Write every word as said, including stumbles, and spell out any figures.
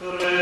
Hooray!